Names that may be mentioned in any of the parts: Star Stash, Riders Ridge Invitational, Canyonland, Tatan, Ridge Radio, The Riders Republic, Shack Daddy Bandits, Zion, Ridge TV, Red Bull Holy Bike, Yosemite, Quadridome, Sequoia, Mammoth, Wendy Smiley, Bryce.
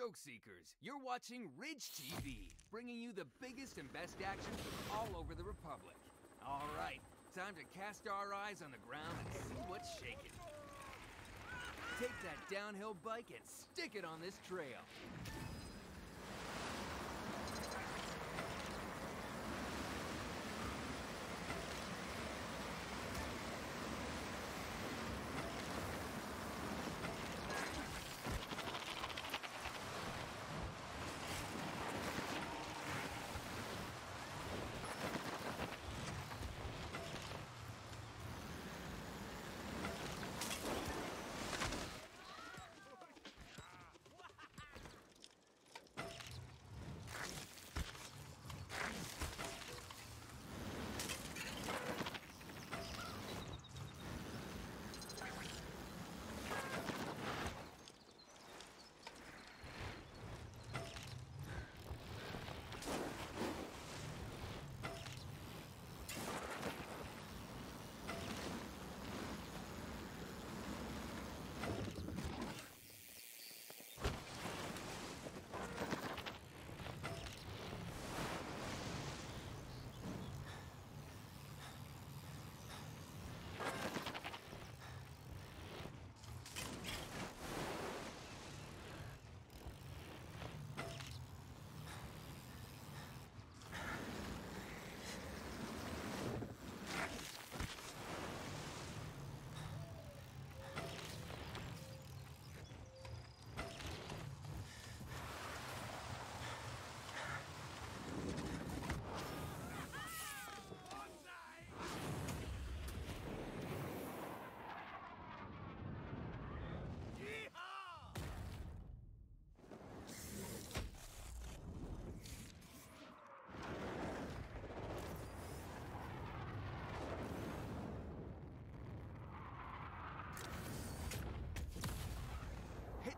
stroke seekers, you're watching Ridge TV, bringing you the biggest and best action from all over the Republic. All right, time to cast our eyes on the ground and see what's shaking. Take that downhill bike and stick it on this trail.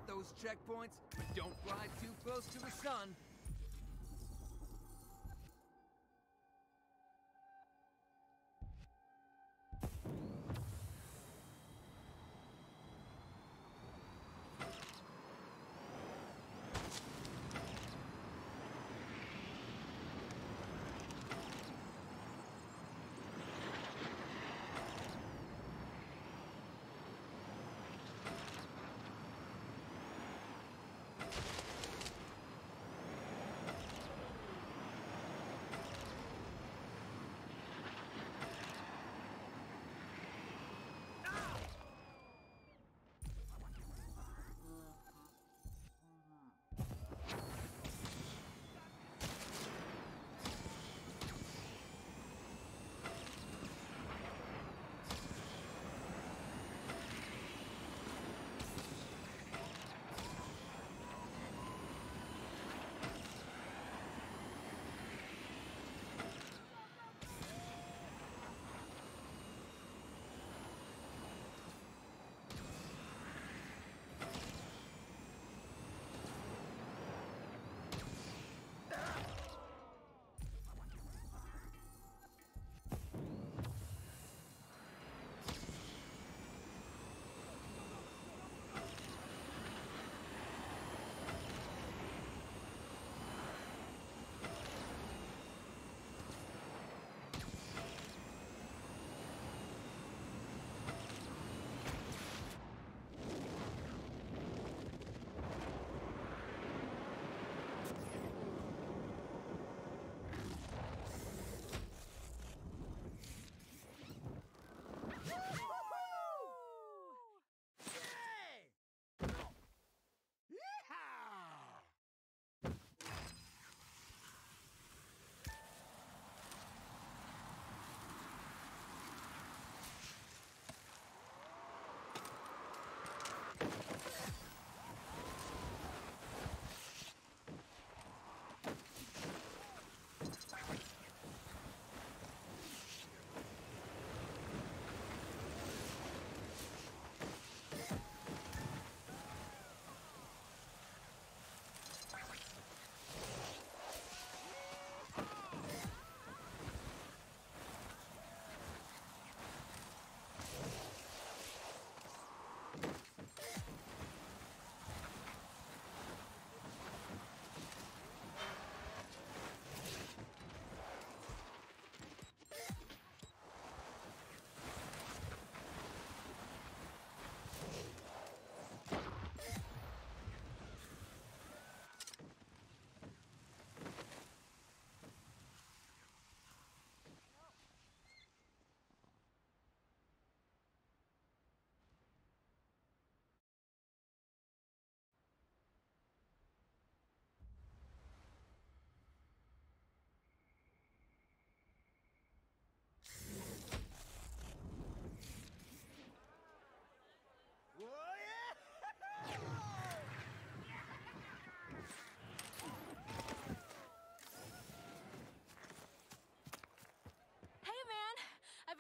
Those checkpoints, but don't ride too close to the sun.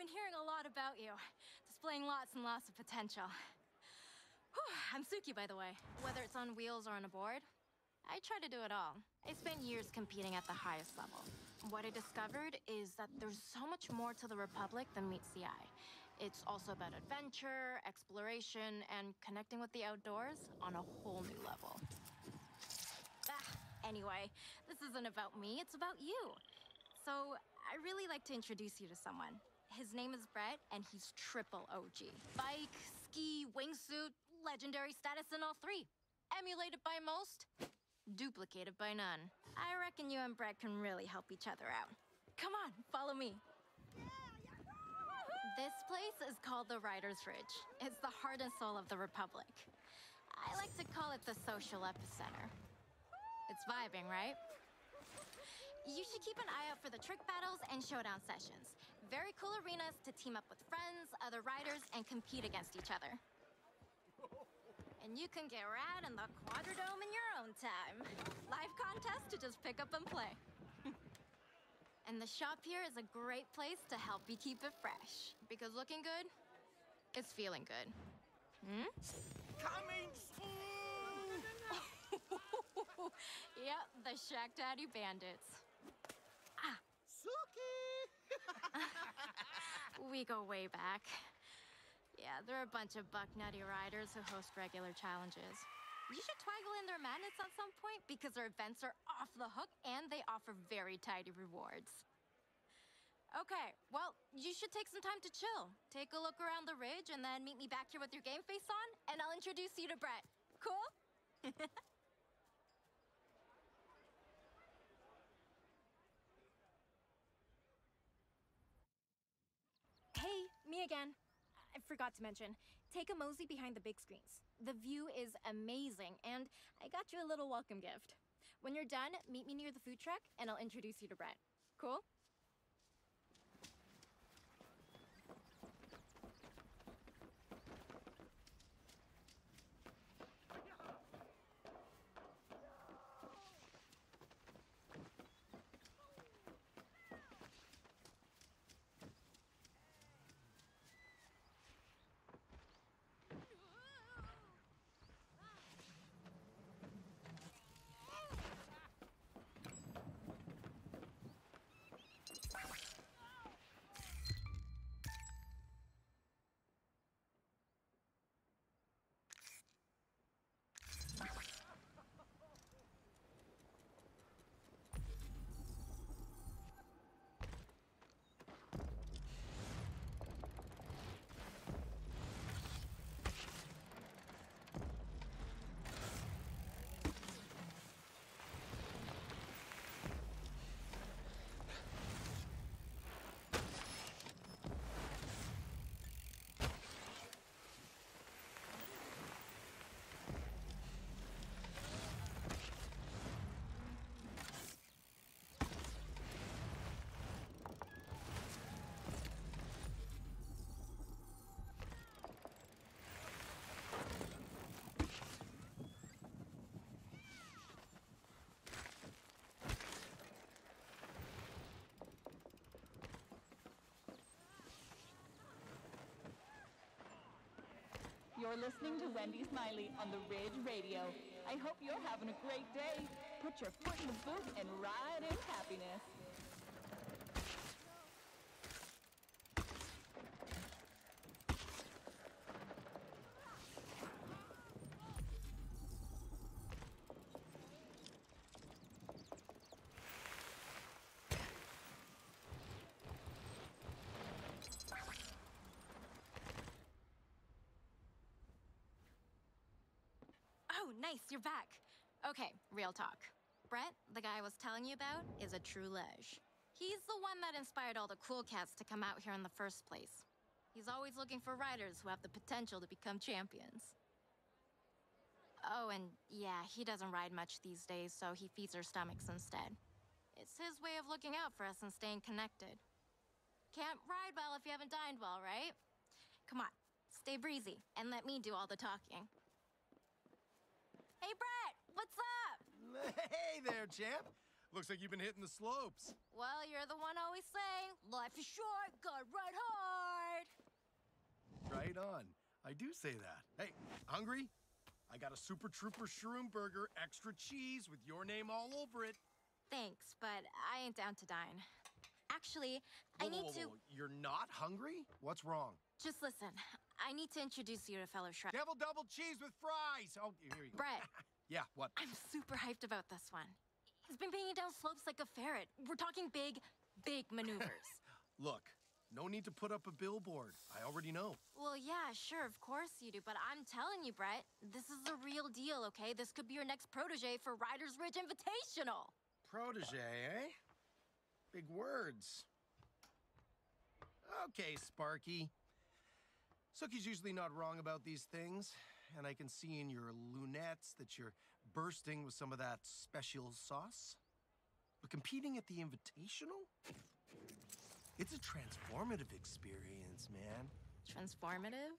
been hearing a lot about you, displaying lots and lots of potential. Whew, I'm Suki, by the way. Whether it's on wheels or on a board, I try to do it all. I spent years competing at the highest level. What I discovered is that there's so much more to the Republic than meets the eye. It's also about adventure, exploration, and connecting with the outdoors on a whole new level. Anyway, this isn't about me, it's about you. So I really like to introduce you to someone. His name is Brett, and he's triple OG. Bike, ski, wingsuit, legendary status in all three. Emulated by most, duplicated by none. I reckon you and Brett can really help each other out. Come on, follow me. This place is called the Riders Ridge. It's the heart and soul of the Republic. I like to call it the social epicenter. It's vibing, right? You should keep an eye out for the trick battles and showdown sessions. Very cool arenas to team up with friends, other riders, and compete against each other. And you can get rad in the Quadridome in your own time. Live contests to just pick up and play. And the shop here is a great place to help you keep it fresh. Because looking good is feeling good. Hmm? Coming soon! Yep, the Shack Daddy Bandits. Ah. Suki! We go way back. Yeah, they're a bunch of buck-nutty riders who host regular challenges. You should twaggle in their madness at some point because their events are off the hook and they offer very tidy rewards. Okay, well, you should take some time to chill. Take a look around the ridge and then meet me back here with your game face on, and I'll introduce you to Brett. Cool? Hey, me again. I forgot to mention, take a mosey behind the big screens. The view is amazing, and I got you a little welcome gift. When you're done, meet me near the food truck, and I'll introduce you to Brett. Cool? You're listening to Wendy Smiley on the Ridge Radio. I hope you're having a great day. Put your foot in the boot and ride in happiness. Nice, you're back. Okay, real talk. Brett, the guy I was telling you about, is a true ledge. He's the one that inspired all the cool cats to come out here in the first place. He's always looking for riders who have the potential to become champions. Oh, and yeah, he doesn't ride much these days, so he feeds our stomachs instead. It's his way of looking out for us and staying connected. Can't ride well if you haven't dined well, right? Come on, stay breezy, and let me do all the talking. Hey, Brett, what's up? Hey there, champ. Looks like you've been hitting the slopes. Well, you're the one always saying, life is short, gotta ride hard. Right on. I do say that. Hey, hungry? I got a Super Trooper Shroom Burger, extra cheese with your name all over it. Thanks, but I ain't down to dine. Actually, I need to... You're not hungry? What's wrong? Just listen. I need to introduce you to fellow Shrek. Devil double cheese with fries! Oh, here you go. Brett. Yeah, what? I'm super hyped about this one. He's been banging down slopes like a ferret. We're talking big, big maneuvers. Look, no need to put up a billboard. I already know. Well, yeah, sure, of course you do. But I'm telling you, Brett, this is the real deal, okay? This could be your next protege for Riders Ridge Invitational. Protege, eh? Big words. Okay, Sparky. Sookie's usually not wrong about these things, and I can see in your lunettes that you're bursting with some of that special sauce. But competing at the Invitational? It's a transformative experience, man. Transformative?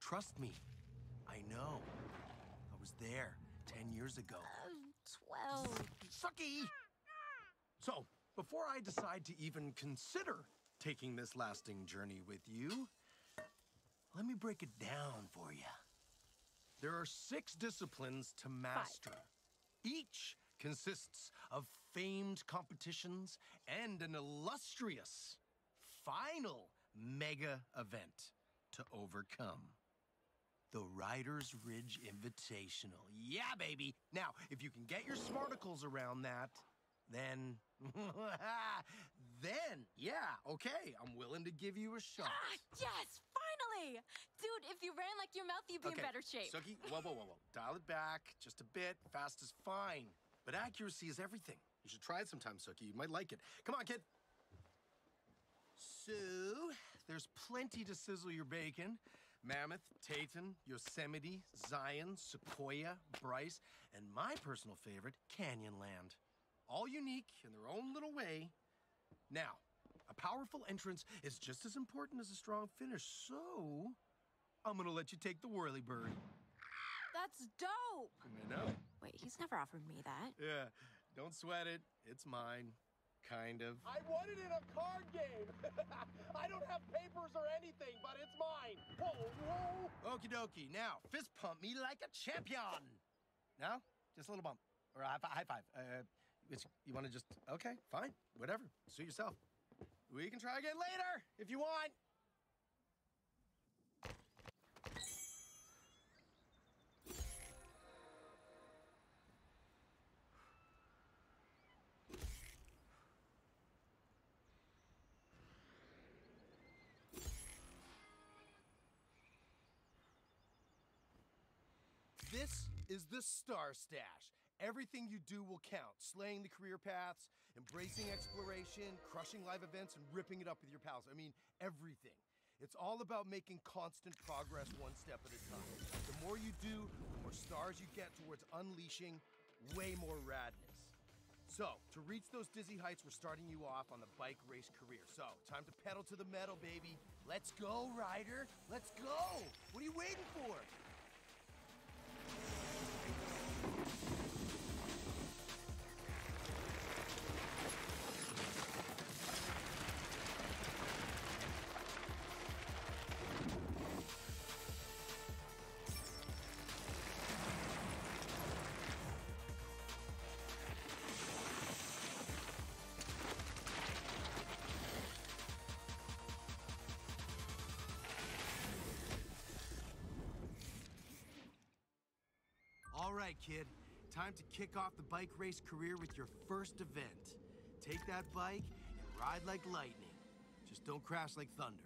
Trust me, I know. I was there 10 years ago. 12. Sookie! So, before I decide to even consider taking this lasting journey with you, let me break it down for you. There are 6 disciplines to master. 5. Each consists of famed competitions and an illustrious final mega event to overcome. The Riders Ridge Invitational. Yeah, baby! Now, if you can get your smarticles around that, then... then, yeah, okay, I'm willing to give you a shot. Ah, yes, finally! Dude, if you ran like your mouth, you'd be in better shape. Sookie, whoa. Dial it back just a bit. Fast is fine. But accuracy is everything. You should try it sometime, Sookie. You might like it. Come on, kid. So, there's plenty to sizzle your bacon. Mammoth, Tatan, Yosemite, Zion, Sequoia, Bryce, and my personal favorite, Canyonland. All unique in their own little way. Now, a powerful entrance is just as important as a strong finish, so I'm gonna let you take the whirly bird. That's dope! I know. Wait, he's never offered me that. Yeah, don't sweat it. It's mine. Kind of. I won it in a card game! I don't have papers or anything, but it's mine! Whoa! Okie dokie, now, fist pump me like a champion! Now, just a little bump. Or a high five. You want to just... Okay, fine. Whatever. Suit yourself. We can try again later, if you want. This is the Star Stash. Everything you do will count. Slaying the career paths, embracing exploration, crushing live events, and ripping it up with your pals. I mean, everything. It's all about making constant progress one step at a time. The more you do, the more stars you get towards unleashing way more radness. So, to reach those dizzy heights, we're starting you off on the bike race career. So, time to pedal to the metal, baby. Let's go, Ryder. Let's go. What are you waiting for? All right, kid. Time to kick off the bike race career with your first event. Take that bike and ride like lightning. Just don't crash like thunder.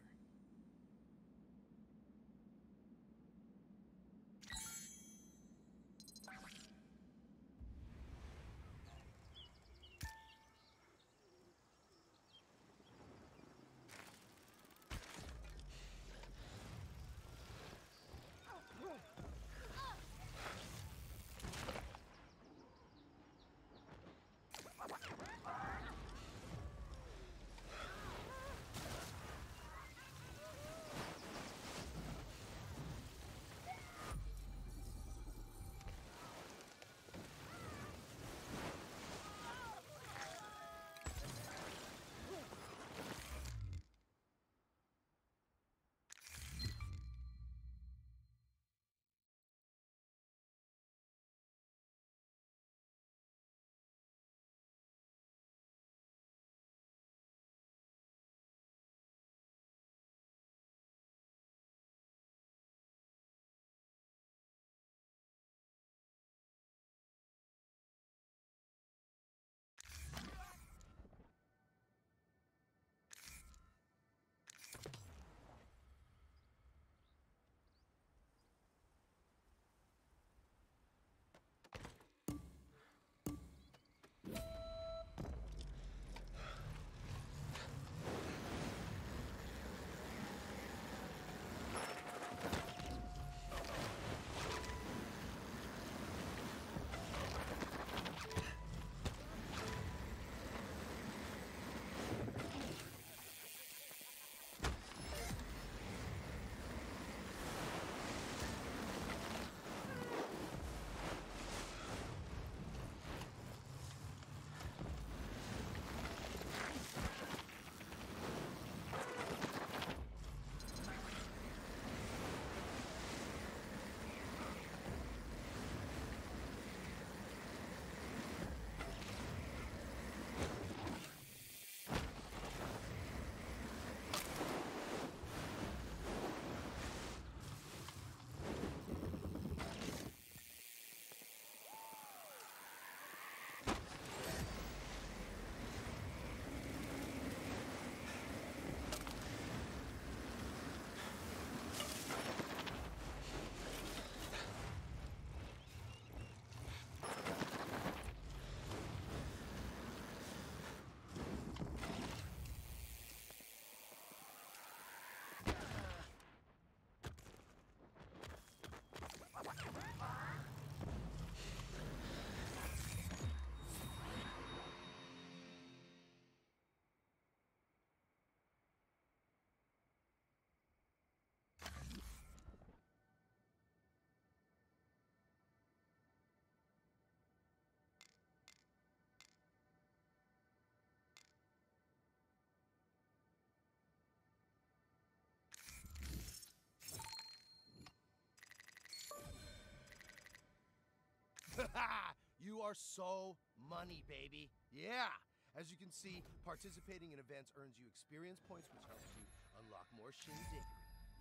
Ha! You are so money, baby. Yeah! As you can see, participating in events earns you experience points, which helps you unlock more shindiggery.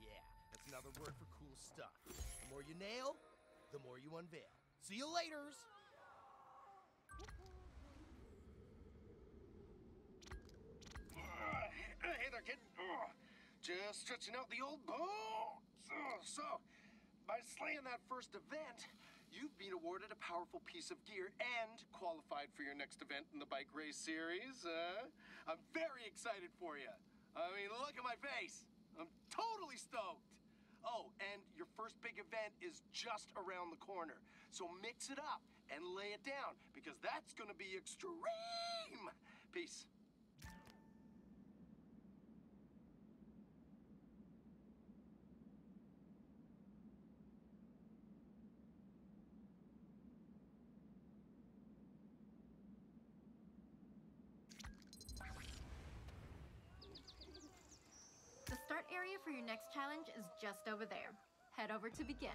Yeah, that's another word for cool stuff. The more you nail, the more you unveil. See you laters! Hey there, kid. Just stretching out the old bones. So, by slaying that first event, you've been awarded a powerful piece of gear and qualified for your next event in the bike race series. I'm very excited for you. I mean, look at my face. I'm totally stoked. Oh, and your first big event is just around the corner. So mix it up and lay it down, because that's gonna be extreme. Peace. Area for your next challenge is just over there. Head over to begin.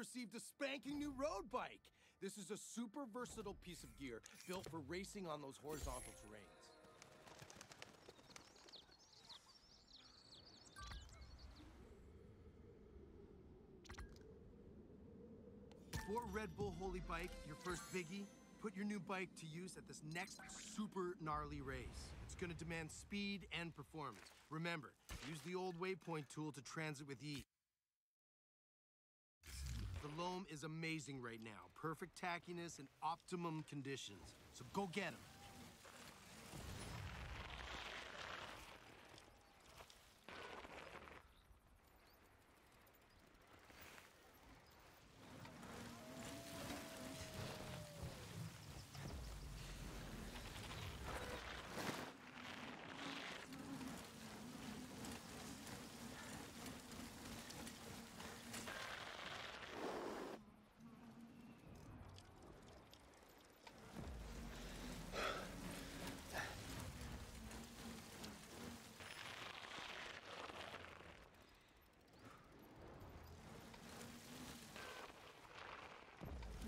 received a spanking new road bike. This is a super versatile piece of gear built for racing on those horizontal terrains. For Red Bull Holy Bike, your first biggie, put your new bike to use at this next super gnarly race. It's gonna demand speed and performance. Remember, use the old waypoint tool to transit with ease. The loam is amazing right now. Perfect tackiness and optimum conditions. So go get them.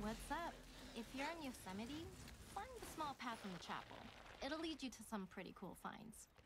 What's up? If you're in Yosemite, find the small path in the chapel. It'll lead you to some pretty cool finds.